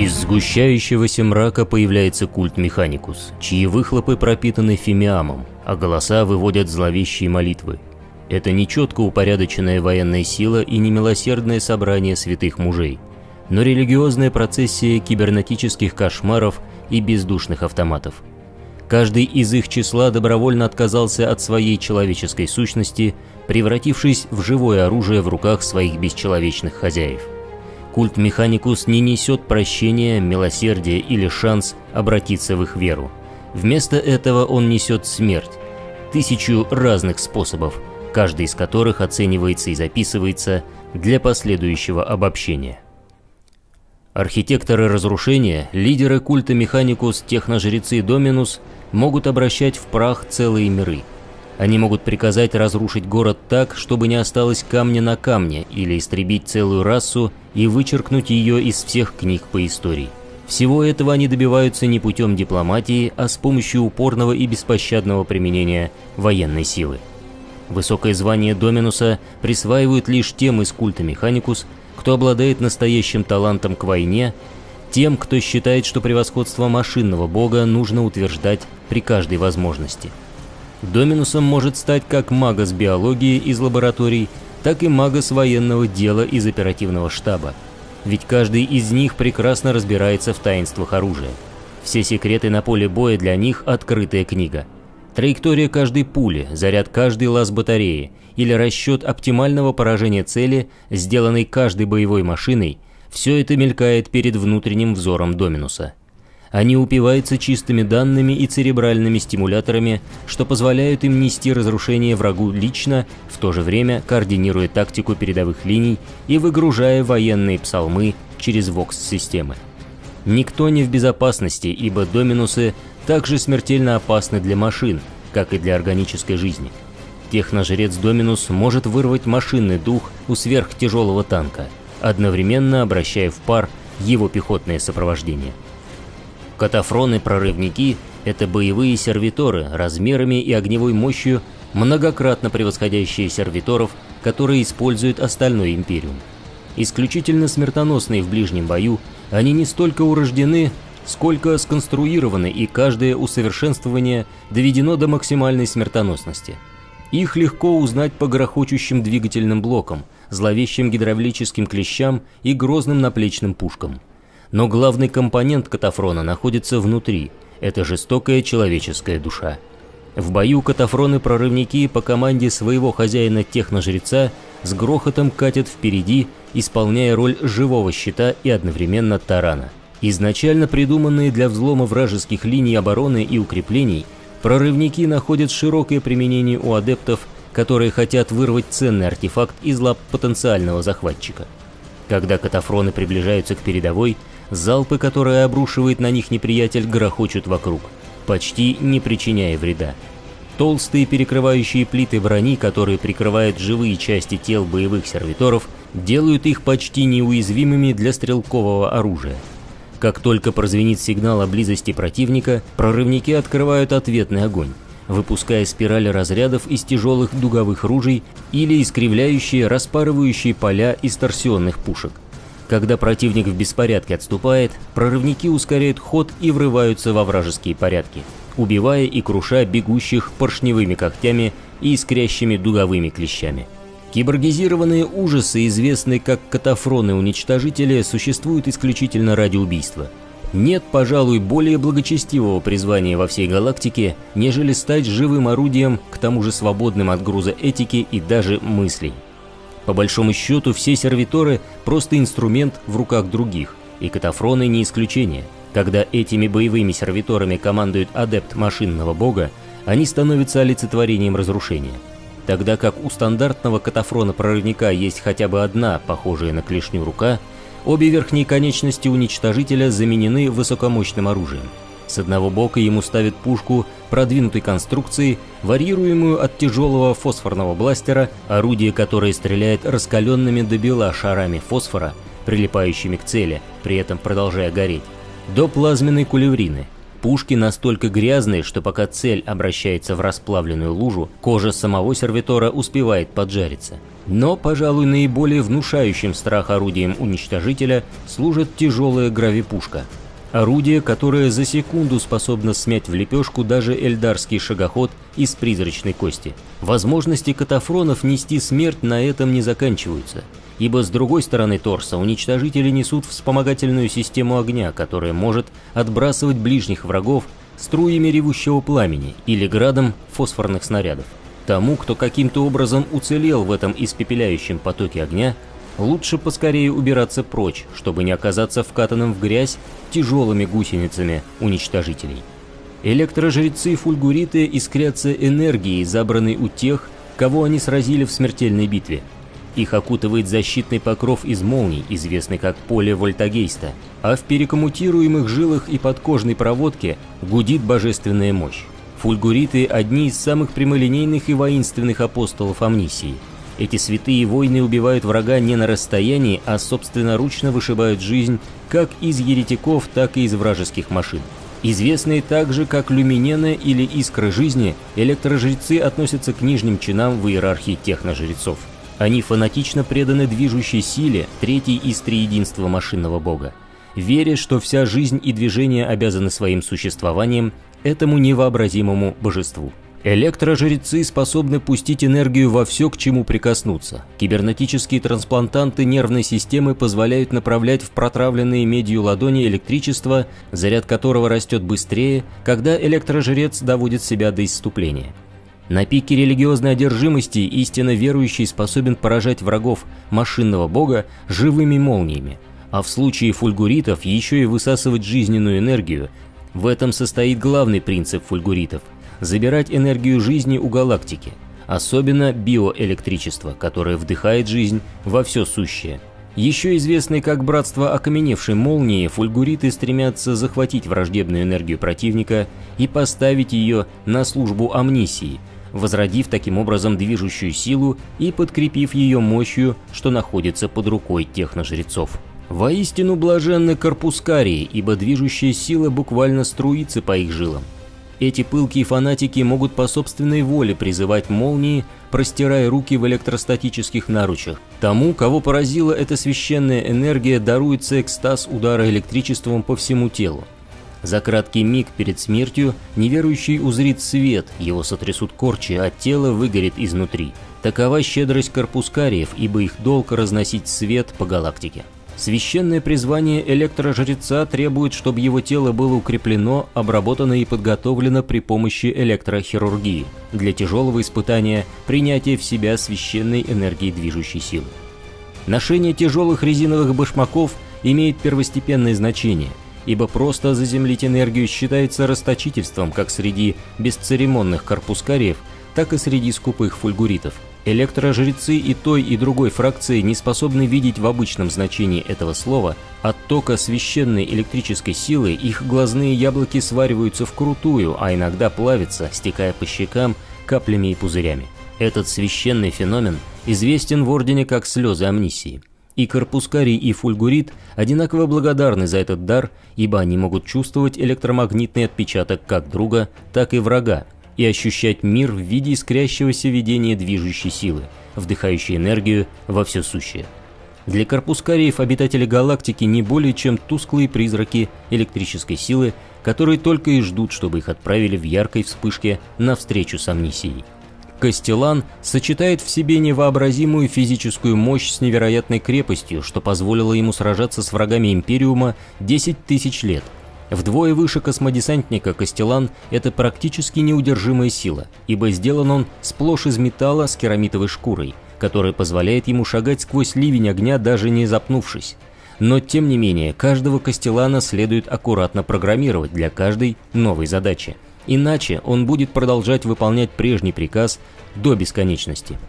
Из сгущающегося мрака появляется культ Механикус, чьи выхлопы пропитаны фимиамом, а голоса выводят зловещие молитвы. Это нечетко упорядоченная военная сила и немилосердное собрание святых мужей, но религиозная процессия кибернетических кошмаров и бездушных автоматов. Каждый из их числа добровольно отказался от своей человеческой сущности, превратившись в живое оружие в руках своих бесчеловечных хозяев. Культ Механикус не несет прощения, милосердия или шанс обратиться в их веру. Вместо этого он несет смерть, тысячу разных способов, каждый из которых оценивается и записывается для последующего обобщения. Архитекторы разрушения, лидеры культа Механикус, техножрецы Доминус могут обращать в прах целые миры. Они могут приказать разрушить город так, чтобы не осталось камня на камне, или истребить целую расу и вычеркнуть ее из всех книг по истории. Всего этого они добиваются не путем дипломатии, а с помощью упорного и беспощадного применения военной силы. Высокое звание Доминуса присваивают лишь тем из культа Механикус, кто обладает настоящим талантом к войне, тем, кто считает, что превосходство машинного бога нужно утверждать при каждой возможности. Доминусом может стать как магас биологии из лабораторий, так и магас военного дела из оперативного штаба, ведь каждый из них прекрасно разбирается в таинствах оружия. Все секреты на поле боя для них – открытая книга. Траектория каждой пули, заряд каждой лаз-батареи или расчет оптимального поражения цели, сделанный каждой боевой машиной – все это мелькает перед внутренним взором Доминуса. Они упиваются чистыми данными и церебральными стимуляторами, что позволяют им нести разрушение врагу лично, в то же время координируя тактику передовых линий и выгружая военные псалмы через вокс-системы. Никто не в безопасности, ибо Доминусы также смертельно опасны для машин, как и для органической жизни. Техножрец Доминус может вырвать машинный дух у сверхтяжелого танка, одновременно обращая в пар его пехотное сопровождение. Катафроны-прорывники – это боевые сервиторы, размерами и огневой мощью многократно превосходящие сервиторов, которые используют остальной империум. Исключительно смертоносные в ближнем бою, они не столько урождены, сколько сконструированы, и каждое усовершенствование доведено до максимальной смертоносности. Их легко узнать по грохочущим двигательным блокам, зловещим гидравлическим клещам и грозным наплечным пушкам. Но главный компонент катафрона находится внутри – это жестокая человеческая душа. В бою катафроны-прорывники по команде своего хозяина-техножреца с грохотом катят впереди, исполняя роль живого щита и одновременно тарана. Изначально придуманные для взлома вражеских линий обороны и укреплений, прорывники находят широкое применение у адептов, которые хотят вырвать ценный артефакт из лап потенциального захватчика. Когда катафроны приближаются к передовой, залпы, которые обрушивает на них неприятель, грохочут вокруг, почти не причиняя вреда. Толстые перекрывающие плиты брони, которые прикрывают живые части тел боевых сервиторов, делают их почти неуязвимыми для стрелкового оружия. Как только прозвенит сигнал о близости противника, прорывники открывают ответный огонь, выпуская спирали разрядов из тяжелых дуговых ружей или искривляющие, распарывающие поля из торсионных пушек. Когда противник в беспорядке отступает, прорывники ускоряют ход и врываются во вражеские порядки, убивая и круша бегущих поршневыми когтями и искрящими дуговыми клещами. Киборгизированные ужасы, известные как катафроны-уничтожители, существуют исключительно ради убийства. Нет, пожалуй, более благочестивого призвания во всей галактике, нежели стать живым орудием, к тому же свободным от груза этики и даже мыслей. По большому счету, все сервиторы – просто инструмент в руках других, и катафроны не исключение. Когда этими боевыми сервиторами командует адепт машинного бога, они становятся олицетворением разрушения. Тогда как у стандартного катафрона-прорывника есть хотя бы одна, похожая на клешню, рука, обе верхние конечности уничтожителя заменены высокомощным оружием. С одного бока ему ставят пушку продвинутой конструкции, варьируемую от тяжелого фосфорного бластера, орудие которое стреляет раскаленными до бела шарами фосфора, прилипающими к цели, при этом продолжая гореть, до плазменной кулеврины, Пушки настолько грязные, что пока цель обращается в расплавленную лужу, кожа самого сервитора успевает поджариться. Но, пожалуй, наиболее внушающим страх орудием уничтожителя служит тяжелая гравипушка. Орудие, которое за секунду способно смять в лепешку даже эльдарский шагоход из призрачной кости. Возможности катафронов нести смерть на этом не заканчиваются, ибо с другой стороны торса уничтожители несут вспомогательную систему огня, которая может отбрасывать ближних врагов струями ревущего пламени или градом фосфорных снарядов. Тому, кто каким-то образом уцелел в этом испепеляющем потоке огня, лучше поскорее убираться прочь, чтобы не оказаться вкатанным в грязь тяжелыми гусеницами уничтожителей. Электрожрецы-фульгуриты искрятся энергией, забранной у тех, кого они сразили в смертельной битве. Их окутывает защитный покров из молний, известный как поле Вольтагейста, а в перекоммутируемых жилах и подкожной проводке гудит божественная мощь. Фульгуриты – одни из самых прямолинейных и воинственных апостолов Амниссии. Эти святые войны убивают врага не на расстоянии, а собственноручно вышибают жизнь как из еретиков, так и из вражеских машин. Известные также как люминены или искры жизни, электрожрецы относятся к нижним чинам в иерархии техножрецов. Они фанатично преданы движущей силе, третьей из триединства машинного бога, веря, что вся жизнь и движение обязаны своим существованием этому невообразимому божеству. Электрожрецы способны пустить энергию во все, к чему прикоснуться. Кибернетические трансплантанты нервной системы позволяют направлять в протравленные медью ладони электричество, заряд которого растет быстрее, когда электрожрец доводит себя до исступления. На пике религиозной одержимости истинно верующий способен поражать врагов машинного бога живыми молниями, а в случае фульгуритов еще и высасывать жизненную энергию. В этом состоит главный принцип фульгуритов – забирать энергию жизни у галактики, особенно биоэлектричество, которое вдыхает жизнь во все сущее. Еще известные как братство окаменевшей молнии, фульгуриты стремятся захватить враждебную энергию противника и поставить ее на службу амниссии, возродив таким образом движущую силу и подкрепив ее мощью, что находится под рукой техножрецов. Воистину блаженны корпускарии, ибо движущая сила буквально струится по их жилам. Эти пылкие фанатики могут по собственной воле призывать молнии, простирая руки в электростатических наручах. Тому, кого поразила эта священная энергия, даруется экстаз удара электричеством по всему телу. За краткий миг перед смертью неверующий узрит свет, его сотрясут корчи, а тело выгорит изнутри. Такова щедрость корпускариев, ибо их долг разносить свет по галактике. Священное призвание электрожреца требует, чтобы его тело было укреплено, обработано и подготовлено при помощи электрохирургии для тяжелого испытания принятия в себя священной энергии движущей силы. Ношение тяжелых резиновых башмаков имеет первостепенное значение, ибо просто заземлить энергию считается расточительством как среди бесцеремонных корпускариев, так и среди скупых фульгуритов. Электрожрецы и той, и другой фракции не способны видеть в обычном значении этого слова. От тока священной электрической силы их глазные яблоки свариваются вкрутую, а иногда плавятся, стекая по щекам каплями и пузырями. Этот священный феномен известен в Ордене как слезы амниссии. И корпускарий, и фульгурит одинаково благодарны за этот дар, ибо они могут чувствовать электромагнитный отпечаток как друга, так и врага, и ощущать мир в виде искрящегося видения движущей силы, вдыхающей энергию во все сущее. Для корпускариев обитатели галактики не более чем тусклые призраки электрической силы, которые только и ждут, чтобы их отправили в яркой вспышке навстречу с амниссией. Кастелан сочетает в себе невообразимую физическую мощь с невероятной крепостью, что позволило ему сражаться с врагами Империума 10 тысяч лет. Вдвое выше космодесантника Кастелан – это практически неудержимая сила, ибо сделан он сплошь из металла с керамитовой шкурой, которая позволяет ему шагать сквозь ливень огня, даже не запнувшись. Но тем не менее, каждого Кастелана следует аккуратно программировать для каждой новой задачи, иначе он будет продолжать выполнять прежний приказ до бесконечности.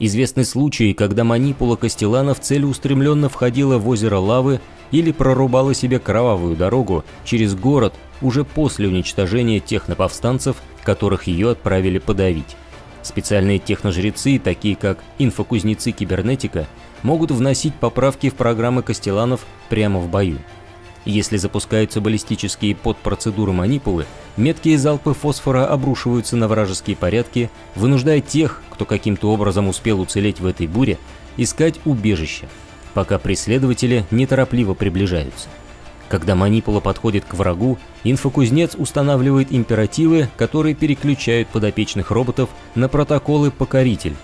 Известны случаи, когда манипула Кастеланов целеустремленно входила в озеро лавы или прорубала себе кровавую дорогу через город уже после уничтожения техноповстанцев, которых ее отправили подавить. Специальные техножрецы, такие как инфокузнецы кибернетика, могут вносить поправки в программы Кастеланов прямо в бою. Если запускаются баллистические подпроцедуры манипулы, меткие залпы фосфора обрушиваются на вражеские порядки, вынуждая тех, кто каким-то образом успел уцелеть в этой буре, искать убежище, пока преследователи неторопливо приближаются. Когда манипула подходит к врагу, инфокузнец устанавливает императивы, которые переключают подопечных роботов на протоколы «Покоритель».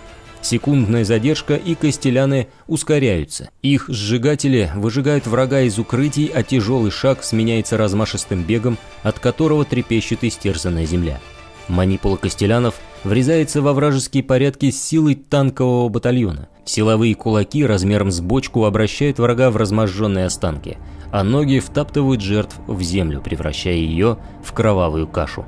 Секундная задержка, и кастеляны ускоряются. Их сжигатели выжигают врага из укрытий, а тяжелый шаг сменяется размашистым бегом, от которого трепещет истерзанная земля. Манипула кастелянов врезается во вражеские порядки с силой танкового батальона. Силовые кулаки размером с бочку обращают врага в разможженные останки, а ноги втаптывают жертв в землю, превращая ее в кровавую кашу.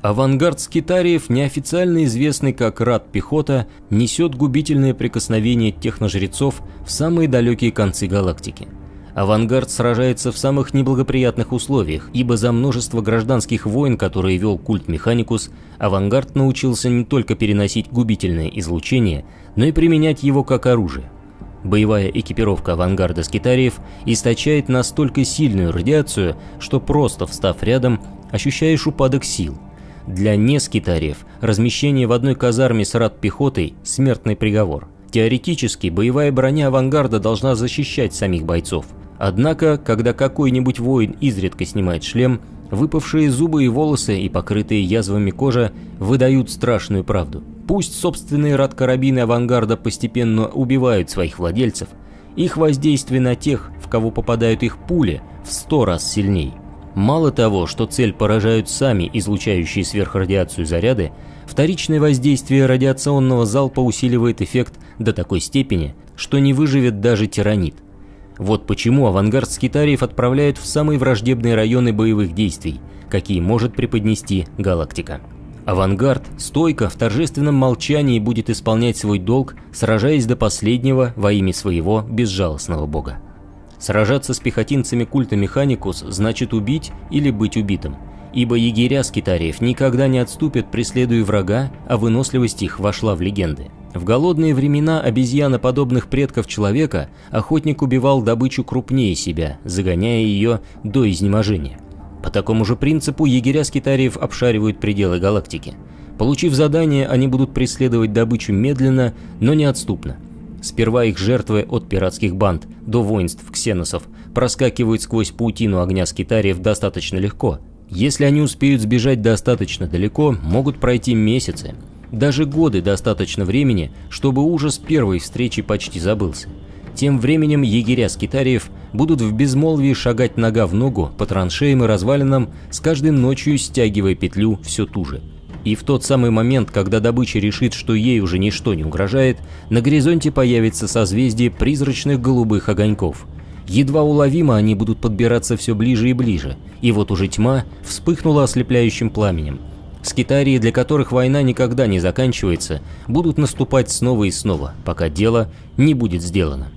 Авангард Скитариев, неофициально известный как Рад Пехота, несет губительное прикосновение техножрецов в самые далекие концы галактики. Авангард сражается в самых неблагоприятных условиях, ибо за множество гражданских войн, которые вел культ Механикус, Авангард научился не только переносить губительное излучение, но и применять его как оружие. Боевая экипировка Авангарда Скитариев источает настолько сильную радиацию, что просто встав рядом, ощущаешь упадок сил. Для нескитариев размещение в одной казарме с рад-пехотой – смертный приговор. Теоретически боевая броня Авангарда должна защищать самих бойцов. Однако, когда какой-нибудь воин изредка снимает шлем, выпавшие зубы и волосы и покрытые язвами кожа выдают страшную правду. Пусть собственные рад-карабины Авангарда постепенно убивают своих владельцев, их воздействие на тех, в кого попадают их пули, в 100 раз сильней. Мало того, что цель поражают сами излучающие сверхрадиацию заряды, вторичное воздействие радиационного залпа усиливает эффект до такой степени, что не выживет даже тиранит. Вот почему Авангард Скитариев отправляют в самые враждебные районы боевых действий, какие может преподнести галактика. Авангард стойко в торжественном молчании будет исполнять свой долг, сражаясь до последнего во имя своего безжалостного бога. Сражаться с пехотинцами культа Механикус значит убить или быть убитым, ибо егеря скитариев никогда не отступят, преследуя врага, а выносливость их вошла в легенды. В голодные времена обезьяноподобных предков человека охотник убивал добычу крупнее себя, загоняя ее до изнеможения. По такому же принципу егеря скитариев обшаривают пределы галактики. Получив задание, они будут преследовать добычу медленно, но неотступно. Сперва их жертвы от пиратских банд до воинств ксеносов проскакивают сквозь паутину огня скитариев достаточно легко. Если они успеют сбежать достаточно далеко, могут пройти месяцы, даже годы достаточно времени, чтобы ужас первой встречи почти забылся. Тем временем егеря скитариев будут в безмолвии шагать нога в ногу по траншеям и развалинам, с каждой ночью стягивая петлю все туже. И в тот самый момент, когда добыча решит, что ей уже ничто не угрожает, на горизонте появится созвездие призрачных голубых огоньков. Едва уловимо они будут подбираться все ближе и ближе, и вот уже тьма вспыхнула ослепляющим пламенем. Скитарии, для которых война никогда не заканчивается, будут наступать снова и снова, пока дело не будет сделано.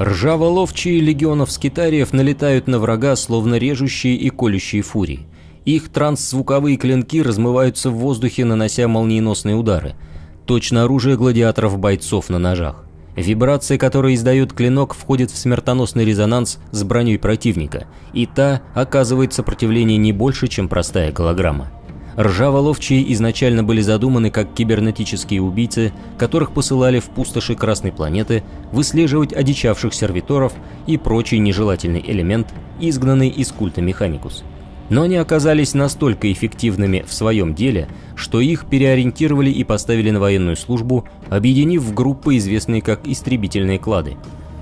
Ржаволовчие легионов скитариев налетают на врага, словно режущие и колющие фурии. Их трансзвуковые клинки размываются в воздухе, нанося молниеносные удары. Точно оружие гладиаторов-бойцов на ножах. Вибрация, которую издает клинок, входит в смертоносный резонанс с броней противника, и та оказывает сопротивление не больше, чем простая голограмма. Ржаволовчие изначально были задуманы как кибернетические убийцы, которых посылали в пустоши Красной планеты выслеживать одичавших сервиторов и прочий нежелательный элемент, изгнанный из культа Механикус. Но они оказались настолько эффективными в своем деле, что их переориентировали и поставили на военную службу, объединив в группы, известные как «Истребительные клады».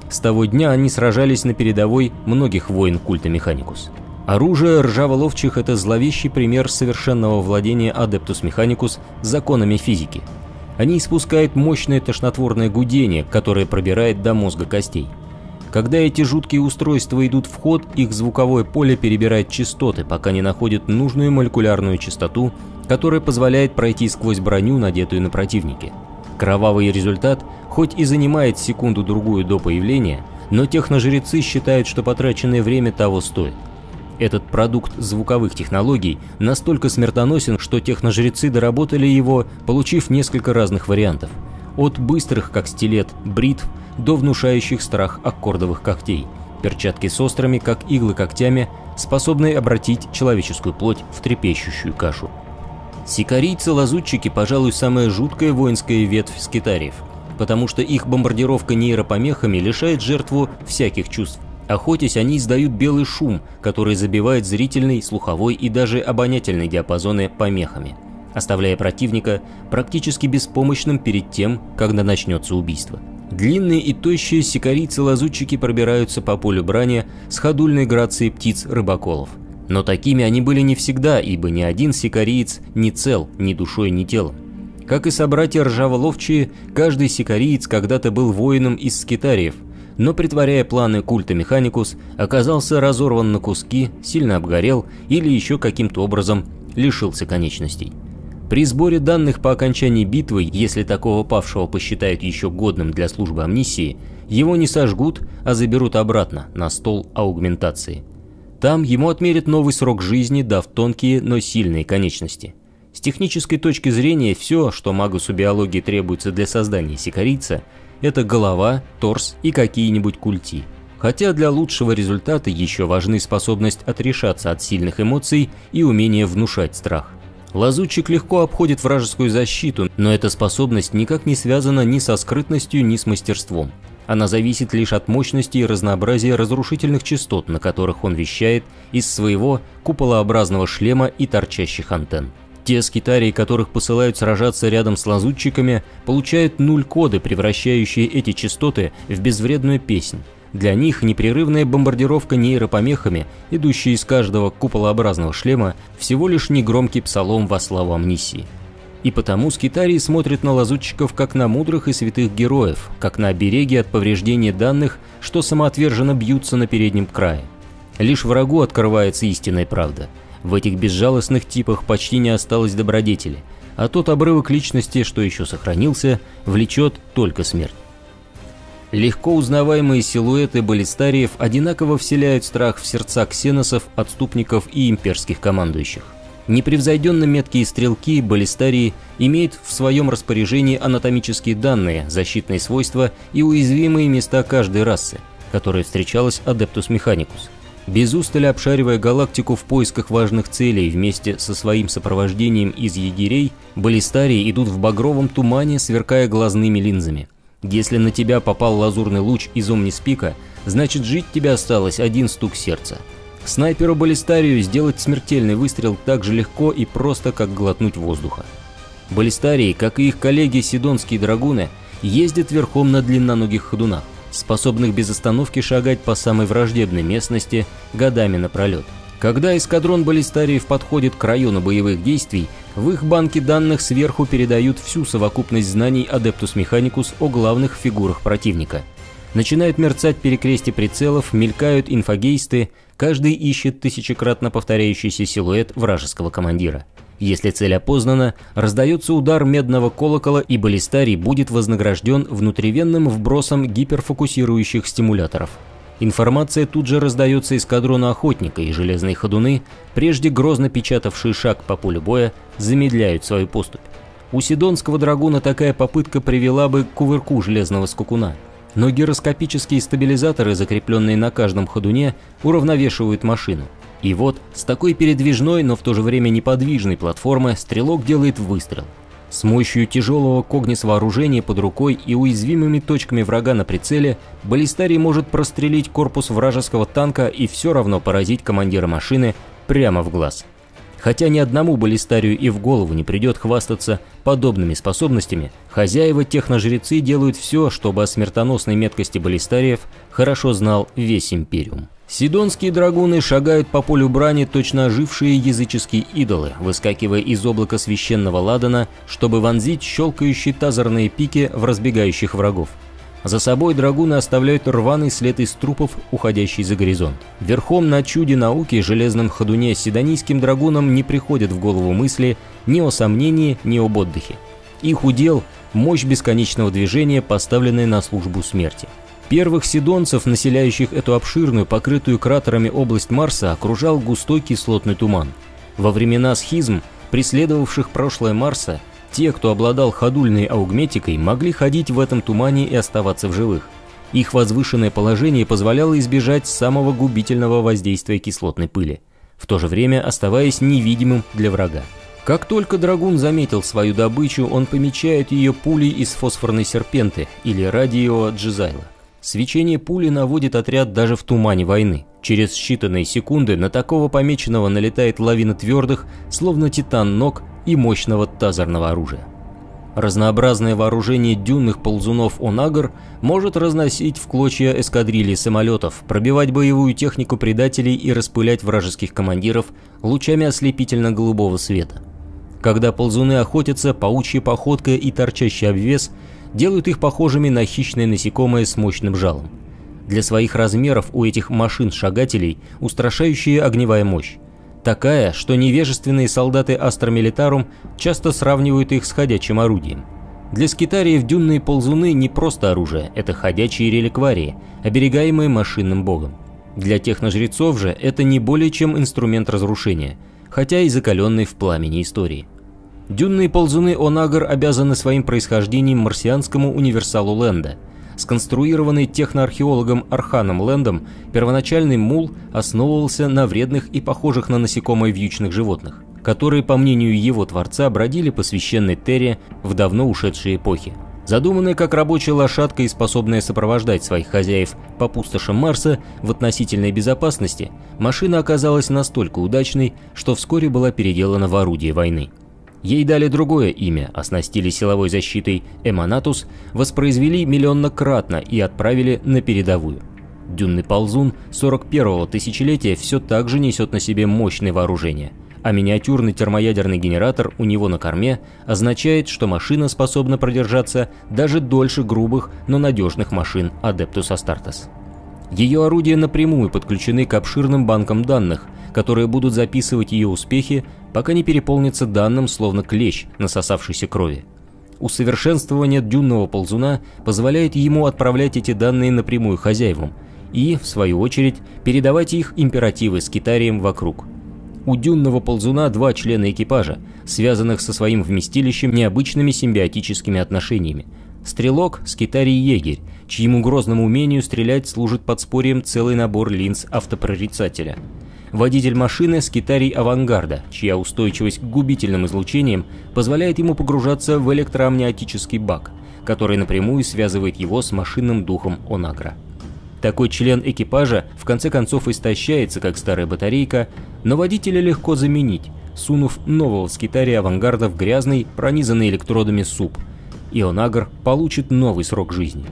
С того дня они сражались на передовой многих войн культа Механикус. Оружие ржаволовчих – это зловещий пример совершенного владения Адептус Механикус законами физики. Они испускают мощное тошнотворное гудение, которое пробирает до мозга костей. Когда эти жуткие устройства идут в ход, их звуковое поле перебирает частоты, пока не находит нужную молекулярную частоту, которая позволяет пройти сквозь броню, надетую на противнике. Кровавый результат хоть и занимает секунду-другую до появления, но техножрецы считают, что потраченное время того стоит. Этот продукт звуковых технологий настолько смертоносен, что техножрецы доработали его, получив несколько разных вариантов. От быстрых, как стилет, бритв, до внушающих страх аккордовых когтей. Перчатки с острыми, как иглы когтями, способные обратить человеческую плоть в трепещущую кашу. Сикарийцы-лазутчики, пожалуй, самая жуткая воинская ветвь скитариев, потому что их бомбардировка нейропомехами лишает жертву всяких чувств. Охотясь, они издают белый шум, который забивает зрительный, слуховой и даже обонятельный диапазоны помехами, оставляя противника практически беспомощным перед тем, когда начнется убийство. Длинные и тощие сикарийцы-лазутчики пробираются по полю брани с ходульной грацией птиц-рыбаколов. Но такими они были не всегда, ибо ни один сикариец не цел ни душой, ни телом. Как и собратья Ржаволовчие, каждый сикариец когда-то был воином из скитариев, но, притворяя планы культа Механикус, оказался разорван на куски, сильно обгорел или еще каким-то образом лишился конечностей. При сборе данных по окончании битвы, если такого павшего посчитают еще годным для службы амниссии, его не сожгут, а заберут обратно на стол аугментации. Там ему отмерят новый срок жизни, дав тонкие, но сильные конечности. С технической точки зрения, все, что магусу биологии требуется для создания сикарийца, это голова, торс и какие-нибудь культи. Хотя для лучшего результата еще важны способность отрешаться от сильных эмоций и умение внушать страх. Лазутчик легко обходит вражескую защиту, но эта способность никак не связана ни со скрытностью, ни с мастерством. Она зависит лишь от мощности и разнообразия разрушительных частот, на которых он вещает из своего куполообразного шлема и торчащих антенн. Те скитарии, которых посылают сражаться рядом с лазутчиками, получают нуль коды, превращающие эти частоты в безвредную песнь. Для них непрерывная бомбардировка нейропомехами, идущая из каждого куполообразного шлема, всего лишь негромкий псалом во славу амниссии. И потому скитарии смотрят на лазутчиков как на мудрых и святых героев, как на обереги от повреждения данных, что самоотверженно бьются на переднем крае. Лишь врагу открывается истинная правда. В этих безжалостных типах почти не осталось добродетели, а тот обрывок личности, что еще сохранился, влечет только смерть. Легко узнаваемые силуэты баллистариев одинаково вселяют страх в сердца ксеносов, отступников и имперских командующих. Непревзойденно меткие стрелки баллистарии имеют в своем распоряжении анатомические данные, защитные свойства и уязвимые места каждой расы, которой встречалась Адептус Механикус. Без устали обшаривая галактику в поисках важных целей вместе со своим сопровождением из егерей, баллистарии идут в багровом тумане, сверкая глазными линзами. Если на тебя попал лазурный луч из Омниспика, значит жить тебе осталось один стук сердца. Снайперу баллистарию сделать смертельный выстрел так же легко и просто, как глотнуть воздуха. Баллистарии, как и их коллеги Сидонские драгуны, ездят верхом на длинноногих ходунах, способных без остановки шагать по самой враждебной местности годами напролет. Когда эскадрон баллистариев подходит к району боевых действий, в их банке данных сверху передают всю совокупность знаний Адептус Механикус о главных фигурах противника. Начинают мерцать перекрестия прицелов, мелькают инфогейсты, каждый ищет тысячекратно повторяющийся силуэт вражеского командира. Если цель опознана, раздается удар медного колокола, и баллистарий будет вознагражден внутривенным вбросом гиперфокусирующих стимуляторов. Информация тут же раздается эскадрону охотника, и железные ходуны, прежде грозно печатавшие шаг по полю боя, замедляют свою поступь. У Сидонского драгуна такая попытка привела бы к кувырку железного скакуна, но гироскопические стабилизаторы, закрепленные на каждом ходуне, уравновешивают машину. И вот с такой передвижной, но в то же время неподвижной платформы стрелок делает выстрел. С мощью тяжелого когнис-вооружения под рукой и уязвимыми точками врага на прицеле баллистарий может прострелить корпус вражеского танка и все равно поразить командира машины прямо в глаз. Хотя ни одному баллистарию и в голову не придет хвастаться подобными способностями, хозяева техножрецы делают все, чтобы о смертоносной меткости баллистариев хорошо знал весь Империум. Сидонские драгуны шагают по полю брани, точно ожившие языческие идолы, выскакивая из облака священного ладана, чтобы вонзить щелкающие тазерные пики в разбегающих врагов. За собой драгуны оставляют рваный след из трупов, уходящий за горизонт. Верхом на чуде науки, железном ходуне, сидонийским драгунам не приходят в голову мысли ни о сомнении, ни об отдыхе. Их удел – мощь бесконечного движения, поставленная на службу смерти. Первых сидонцев, населяющих эту обширную, покрытую кратерами область Марса, окружал густой кислотный туман. Во времена схизм, преследовавших прошлое Марса, те, кто обладал ходульной аугметикой, могли ходить в этом тумане и оставаться в живых. Их возвышенное положение позволяло избежать самого губительного воздействия кислотной пыли, в то же время оставаясь невидимым для врага. Как только драгун заметил свою добычу, он помечает ее пулей из фосфорной серпенты или радио джизайла. Свечение пули наводит отряд даже в тумане войны. Через считанные секунды на такого помеченного налетает лавина твердых, словно титан ног и мощного тазерного оружия. Разнообразное вооружение дюнных ползунов «Онагар» может разносить в клочья эскадрильи самолетов, пробивать боевую технику предателей и распылять вражеских командиров лучами ослепительно-голубого света. Когда ползуны охотятся, паучья походка и торчащий обвес делают их похожими на хищные насекомые с мощным жалом. Для своих размеров у этих машин-шагателей устрашающая огневая мощь. Такая, что невежественные солдаты Астромилитарум часто сравнивают их с ходячим орудием. Для скитариев дюнные ползуны не просто оружие, это ходячие реликварии, оберегаемые машинным богом. Для техножрецов же это не более чем инструмент разрушения, хотя и закаленный в пламени истории. Дюнные ползуны Онагар обязаны своим происхождением марсианскому универсалу Лэнда. Сконструированный техноархеологом Арханом Лэндом, первоначальный мул основывался на вредных и похожих на насекомые вьючных животных, которые, по мнению его творца, бродили по священной Терре в давно ушедшей эпохе. Задуманная как рабочая лошадка и способная сопровождать своих хозяев по пустошам Марса в относительной безопасности, машина оказалась настолько удачной, что вскоре была переделана в орудие войны. Ей дали другое имя, оснастили силовой защитой «Эманатус», воспроизвели миллионнократно и отправили на передовую. Дюнный ползун 41-го тысячелетия все так же несет на себе мощное вооружение, а миниатюрный термоядерный генератор у него на корме означает, что машина способна продержаться даже дольше грубых, но надежных машин «Адептус Астартес». Ее орудия напрямую подключены к обширным банкам данных, которые будут записывать ее успехи, пока не переполнится данным, словно клещ насосавшейся крови. Усовершенствование дюнного ползуна позволяет ему отправлять эти данные напрямую хозяевам и, в свою очередь, передавать их императивы скитариям вокруг. У дюнного ползуна два члена экипажа, связанных со своим вместилищем необычными симбиотическими отношениями. Стрелок – скитарий-егерь, чьему грозному умению стрелять служит подспорьем целый набор линз автопрорицателя. Водитель машины – скитарий авангарда, чья устойчивость к губительным излучениям позволяет ему погружаться в электроамниотический бак, который напрямую связывает его с машинным духом Онагра. Такой член экипажа в конце концов истощается, как старая батарейка, но водителя легко заменить, сунув нового скитария авангарда в грязный, пронизанный электродами суп, и Онагр получит новый срок жизни.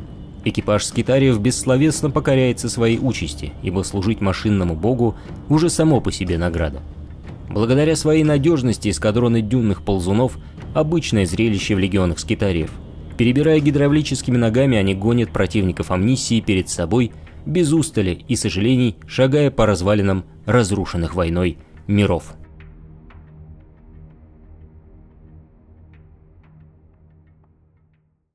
Экипаж скитариев бессловесно покоряется своей участи, ибо служить машинному богу уже само по себе награда. Благодаря своей надежности эскадроны дюнных ползунов – обычное зрелище в легионах скитариев. Перебирая гидравлическими ногами, они гонят противников амниссии перед собой, без устали и сожалений, шагая по развалинам разрушенных войной миров.